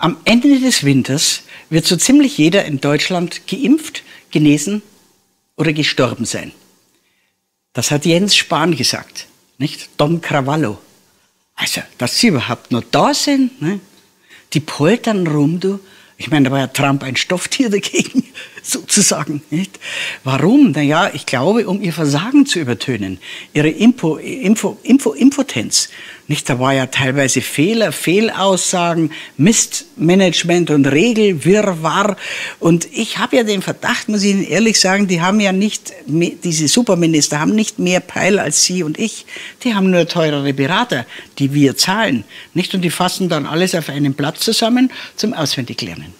Am Ende des Winters wird so ziemlich jeder in Deutschland geimpft, genesen oder gestorben sein. Das hat Jens Spahn gesagt, nicht? Don Cravallo. Also, dass sie überhaupt noch da sind, ne? Die poltern rum, du. Ich meine, da war ja Trump ein Stofftier dagegen, sozusagen. Nicht? Warum? Naja, ich glaube, um ihr Versagen zu übertönen, ihre Infotenz. Nicht? Da war ja teilweise Fehler, Fehlaussagen, Missmanagement und Regelwirrwarr. Und ich habe ja den Verdacht, muss ich Ihnen ehrlich sagen, die haben ja nicht, diese Superminister haben nicht mehr Peil als Sie und ich. Die haben nur teurere Berater, die wir zahlen. Nicht? Und die fassen dann alles auf einen Platz zusammen zum Auswendiglernen.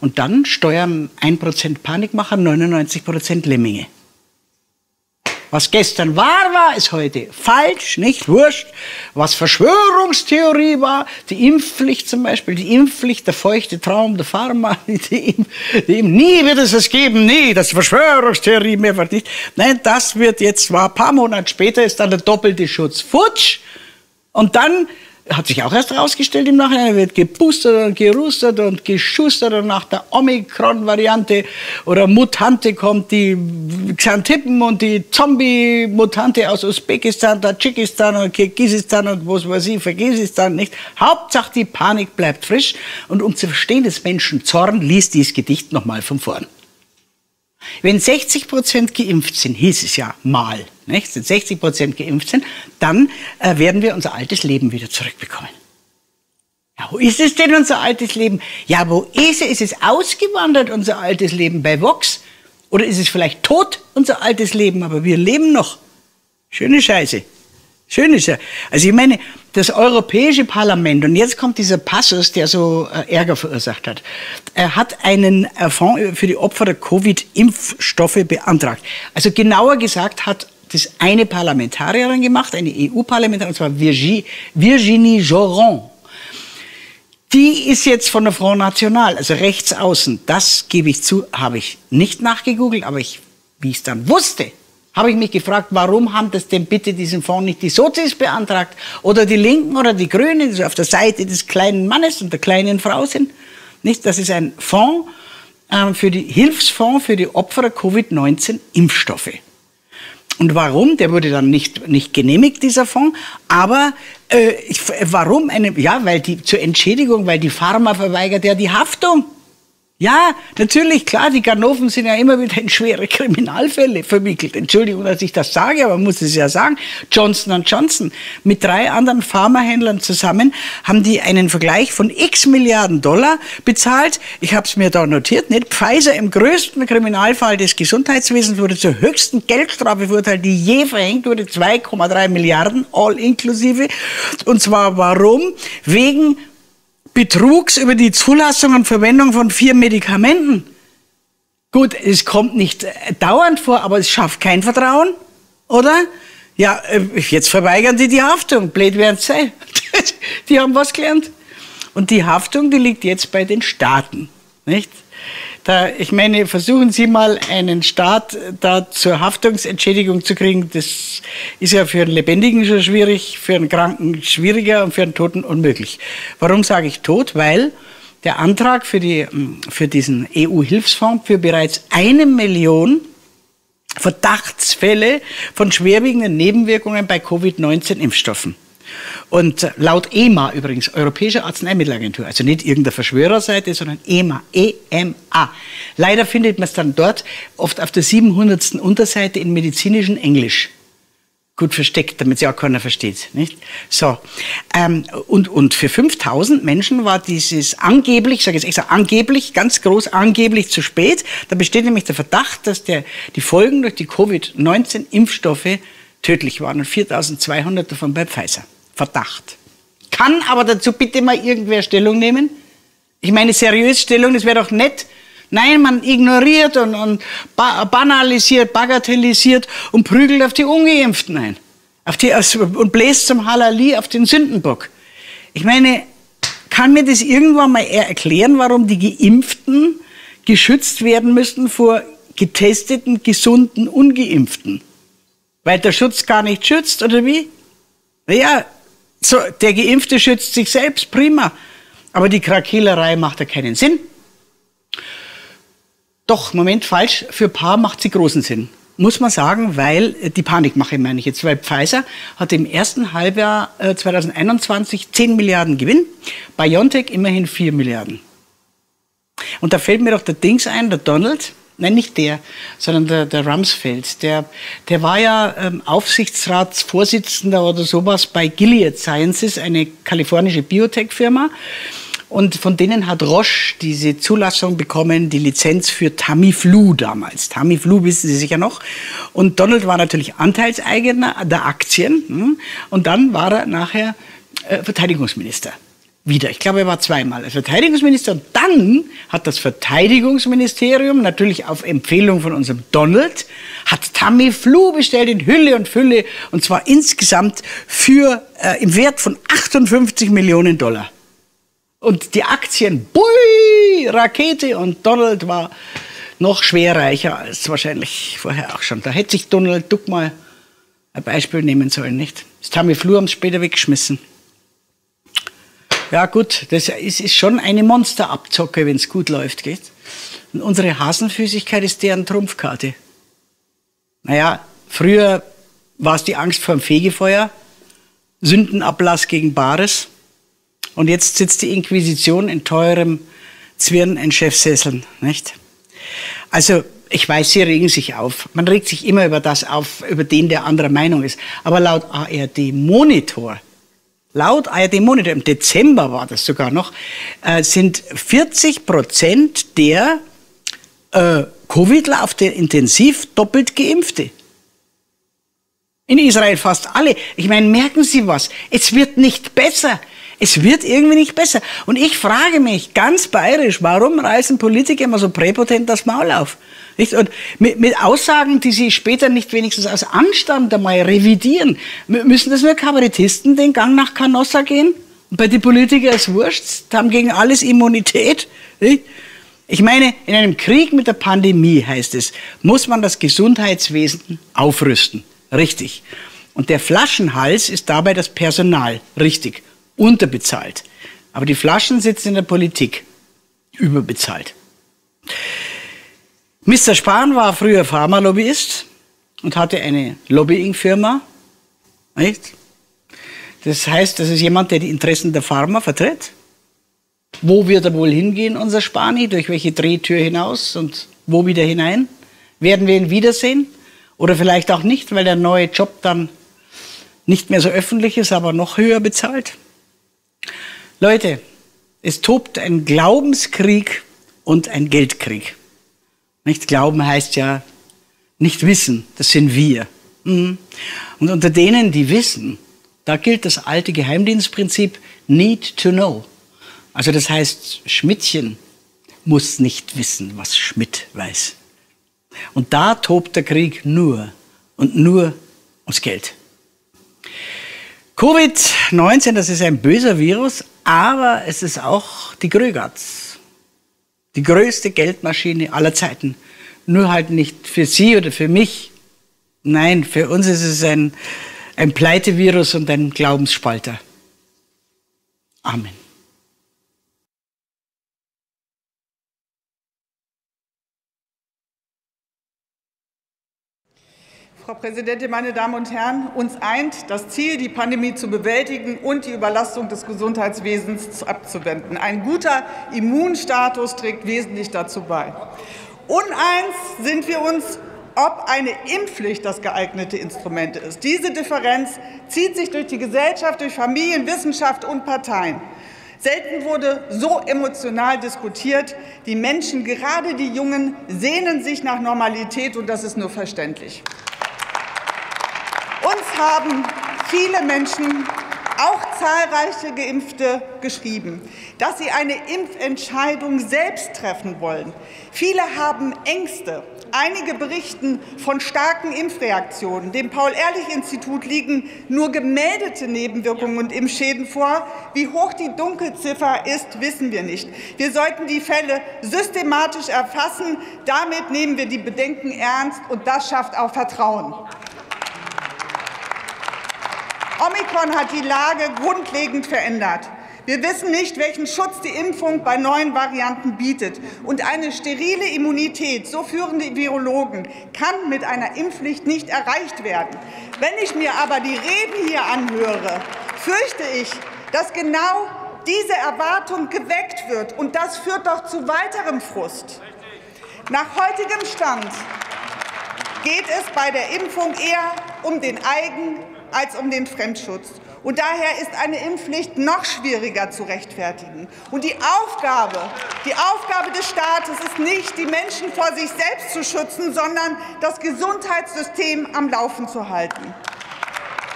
Und dann steuern 1% Panikmacher, 99% Lemminge. Was gestern wahr war, ist heute falsch, nicht wurscht. Was Verschwörungstheorie war, die Impfpflicht zum Beispiel, die Impfpflicht, der feuchte Traum der Pharma, nie wird es geben, nie, das ist Verschwörungstheorie, mehr wird nicht. Nein, das wird jetzt zwar ein paar Monate später, ist dann der doppelte Schutz futsch und dann... Hat sich auch erst herausgestellt im Nachhinein, wird geboostert und gerustert und geschustert und nach der Omikron-Variante oder Mutante kommt die Xantippen und die Zombie-Mutante aus Usbekistan, Tadschikistan und Kirgisistan und was weiß ich, vergiss es dann nicht. Hauptsache die Panik bleibt frisch und um zu verstehen des Menschen Zorn, liest dieses Gedicht nochmal von vorn. Wenn 60% geimpft sind, hieß es ja mal, nicht? Wenn 60% geimpft sind, dann werden wir unser altes Leben wieder zurückbekommen. Ja, wo ist es denn, unser altes Leben? Ja, wo ist es? Ist es ausgewandert, unser altes Leben, bei Vox? Oder ist es vielleicht tot, unser altes Leben, aber wir leben noch? Schöne Scheiße. Schön ist ja. Also ich meine, das Europäische Parlament, und jetzt kommt dieser Passus, der so Ärger verursacht hat, er hat einen Fonds für die Opfer der Covid-Impfstoffe beantragt. Also genauer gesagt hat das eine Parlamentarierin gemacht, eine EU-Parlamentarierin, und zwar Virginie Joron. Die ist jetzt von der Front National, also rechts außen. Das gebe ich zu, habe ich nicht nachgegoogelt, aber ich, wie ich es dann wusste, habe ich mich gefragt, warum haben das denn bitte diesen Fonds nicht die Sozis beantragt oder die Linken oder die Grünen, die so auf der Seite des kleinen Mannes und der kleinen Frau sind. Nicht? Das ist ein Fonds, Hilfsfonds für die Opfer der Covid-19-Impfstoffe. Und warum? Der wurde dann nicht genehmigt, dieser Fonds. Aber warum? Ja, zur Entschädigung, weil die Pharma verweigert ja die Haftung. Ja, natürlich, klar, die Ganoven sind ja immer wieder in schwere Kriminalfälle verwickelt. Entschuldigung, dass ich das sage, aber man muss es ja sagen. Johnson & Johnson mit 3 anderen Pharmahändlern zusammen haben die einen Vergleich von X Milliarden $ bezahlt. Ich habe es mir da notiert, nicht? Pfizer im größten Kriminalfall des Gesundheitswesens wurde zur höchsten Geldstrafe verurteilt, die je verhängt wurde, 2,3 Milliarden, all inklusive. Und zwar warum? Wegen Betrugs über die Zulassung und Verwendung von 4 Medikamenten. Gut, es kommt nicht dauernd vor, aber es schafft kein Vertrauen, oder? Ja, jetzt verweigern die die Haftung, blöd wären's sei. Die haben was gelernt. Und die Haftung, die liegt jetzt bei den Staaten, nicht? Da, ich meine, versuchen Sie mal, einen Staat da zur Haftungsentschädigung zu kriegen. Das ist ja für einen Lebendigen schon schwierig, für einen Kranken schwieriger und für einen Toten unmöglich. Warum sage ich tot? Weil der Antrag für diesen EU-Hilfsfonds für bereits 1 Million Verdachtsfälle von schwerwiegenden Nebenwirkungen bei Covid-19-Impfstoffen. Und laut EMA übrigens, Europäische Arzneimittelagentur, also nicht irgendeiner Verschwörerseite, sondern EMA, E-M-A. Leider findet man es dann dort oft auf der 700. Unterseite in medizinischem Englisch. Gut versteckt, damit es ja auch keiner versteht, nicht? So. Und für 5000 Menschen war dieses angeblich, ich sage jetzt extra angeblich, ganz groß angeblich zu spät. Da besteht nämlich der Verdacht, dass die Folgen durch die Covid-19-Impfstoffe tödlich waren und 4.200 davon bei Pfizer. Verdacht. Kann aber dazu bitte mal irgendwer Stellung nehmen? Ich meine, seriös Stellung, das wäre doch nett. Nein, man ignoriert und banalisiert, bagatellisiert und prügelt auf die Ungeimpften ein. Und bläst zum Halali auf den Sündenbock. Ich meine, kann mir das irgendwann mal erklären, warum die Geimpften geschützt werden müssen vor getesteten, gesunden Ungeimpften? Weil der Schutz gar nicht schützt, oder wie? Naja, so, der Geimpfte schützt sich selbst, prima. Aber die Krakehlerei macht ja keinen Sinn. Doch, Moment, falsch, für Paar macht sie großen Sinn. Muss man sagen, weil die Panikmache, meine ich jetzt, weil Pfizer hatte im ersten Halbjahr 2021 10 Milliarden Gewinn, BioNTech immerhin 4 Milliarden. Und da fällt mir doch der Dings ein, der Donald, nein, nicht der, sondern der Rumsfeld, der war ja Aufsichtsratsvorsitzender oder sowas bei Gilead Sciences, eine kalifornische Biotech-Firma. Und von denen hat Roche diese Zulassung bekommen, die Lizenz für Tamiflu damals. Tamiflu wissen Sie sicher noch. Und Donald war natürlich Anteilseigner der Aktien. Und dann war er nachher Verteidigungsminister. Wieder. Ich glaube, er war zweimal als Verteidigungsminister. Und dann hat das Verteidigungsministerium, natürlich auf Empfehlung von unserem Donald, hat Tamiflu bestellt in Hülle und Fülle. Und zwar insgesamt für, im Wert von 58 Millionen Dollar. Und die Aktien, bui, Rakete. Und Donald war noch schwer reicher als wahrscheinlich vorher auch schon. Da hätte sich Donald Duck mal ein Beispiel nehmen sollen, nicht? Das Tamiflu haben sie später weggeschmissen. Ja gut, das ist schon eine Monsterabzocke, wenn es gut läuft, gell? Und unsere Hasenfüßigkeit ist deren Trumpfkarte. Naja, früher war es die Angst vor dem Fegefeuer, Sündenablass gegen Bares. Und jetzt sitzt die Inquisition in teurem Zwirn in Chefsesseln, nicht? Also, ich weiß, Sie regen sich auf. Man regt sich immer über das auf, über den, der anderer Meinung ist. Aber laut ARD-Monitor, im Dezember war das sogar noch, sind 40% der Covidler auf der Intensiv doppelt Geimpfte. In Israel fast alle. Ich meine, merken Sie was? Es wird nicht besser. Es wird irgendwie nicht besser. Und ich frage mich ganz bayerisch, warum reißen Politiker immer so präpotent das Maul auf? Nicht? Und mit Aussagen, die sie später nicht wenigstens als Anstand einmal revidieren. Müssen das nur Kabarettisten den Gang nach Canossa gehen? Und bei den Politikern ist wurscht, haben gegen alles Immunität. Nicht? Ich meine, in einem Krieg mit der Pandemie, heißt es, muss man das Gesundheitswesen aufrüsten. Richtig. Und der Flaschenhals ist dabei das Personal. Richtig. Unterbezahlt. Aber die Flaschen sitzen in der Politik. Überbezahlt. Mr. Spahn war früher Pharmalobbyist und hatte eine Lobbying-Firma. Das heißt, das ist jemand, der die Interessen der Pharma vertritt. Wo wird er wohl hingehen, unser Spahni? Durch welche Drehtür hinaus und wo wieder hinein? Werden wir ihn wiedersehen? Oder vielleicht auch nicht, weil der neue Job dann nicht mehr so öffentlich ist, aber noch höher bezahlt. Leute, es tobt ein Glaubenskrieg und ein Geldkrieg. Nicht glauben heißt ja nicht wissen, das sind wir. Und unter denen, die wissen, da gilt das alte Geheimdienstprinzip need to know. Also das heißt, Schmidtchen muss nicht wissen, was Schmidt weiß. Und da tobt der Krieg nur und nur ums Geld. Covid-19, das ist ein böser Virus, aber es ist auch die Grögatz, die größte Geldmaschine aller Zeiten. Nur halt nicht für Sie oder für mich. Nein, für uns ist es ein Pleitevirus und ein Glaubensspalter. Amen. Frau Präsidentin, meine Damen und Herren, uns eint das Ziel, die Pandemie zu bewältigen und die Überlastung des Gesundheitswesens abzuwenden. Ein guter Immunstatus trägt wesentlich dazu bei. Uneins sind wir uns, ob eine Impfpflicht das geeignete Instrument ist. Diese Differenz zieht sich durch die Gesellschaft, durch Familien, Wissenschaft und Parteien. Selten wurde so emotional diskutiert. Die Menschen, gerade die Jungen, sehnen sich nach Normalität, und das ist nur verständlich. Uns haben viele Menschen, auch zahlreiche Geimpfte, geschrieben, dass sie eine Impfentscheidung selbst treffen wollen. Viele haben Ängste. Einige berichten von starken Impfreaktionen. Dem Paul-Ehrlich-Institut liegen nur gemeldete Nebenwirkungen und Impfschäden vor. Wie hoch die Dunkelziffer ist, wissen wir nicht. Wir sollten die Fälle systematisch erfassen. Damit nehmen wir die Bedenken ernst, und das schafft auch Vertrauen. Omikron hat die Lage grundlegend verändert. Wir wissen nicht, welchen Schutz die Impfung bei neuen Varianten bietet. Und eine sterile Immunität, so führen die Virologen, kann mit einer Impfpflicht nicht erreicht werden. Wenn ich mir aber die Reden hier anhöre, fürchte ich, dass genau diese Erwartung geweckt wird. Und das führt doch zu weiterem Frust. Nach heutigem Stand geht es bei der Impfung eher um den Eigen- als um den Fremdschutz. Und daher ist eine Impfpflicht noch schwieriger zu rechtfertigen. Und die Aufgabe des Staates ist nicht, die Menschen vor sich selbst zu schützen, sondern das Gesundheitssystem am Laufen zu halten.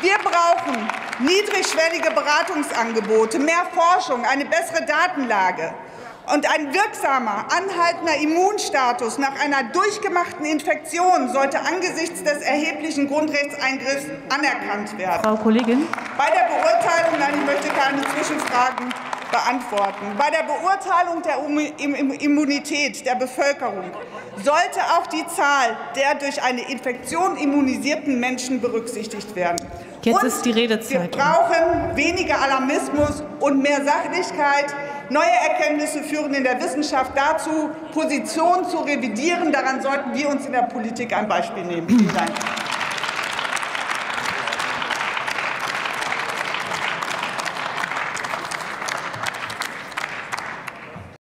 Wir brauchen niedrigschwellige Beratungsangebote, mehr Forschung, eine bessere Datenlage. Und ein wirksamer, anhaltender Immunstatus nach einer durchgemachten Infektion sollte angesichts des erheblichen Grundrechtseingriffs anerkannt werden. Frau Kollegin. Bei der Beurteilung, nein, ich möchte keine Zwischenfragen beantworten. Bei der Beurteilung der Immunität der Bevölkerung sollte auch die Zahl der durch eine Infektion immunisierten Menschen berücksichtigt werden. Jetzt ist die Redezeit. Wir brauchen weniger Alarmismus und mehr Sachlichkeit. Neue Erkenntnisse führen in der Wissenschaft dazu, Positionen zu revidieren. Daran sollten wir uns in der Politik ein Beispiel nehmen. Vielen Dank.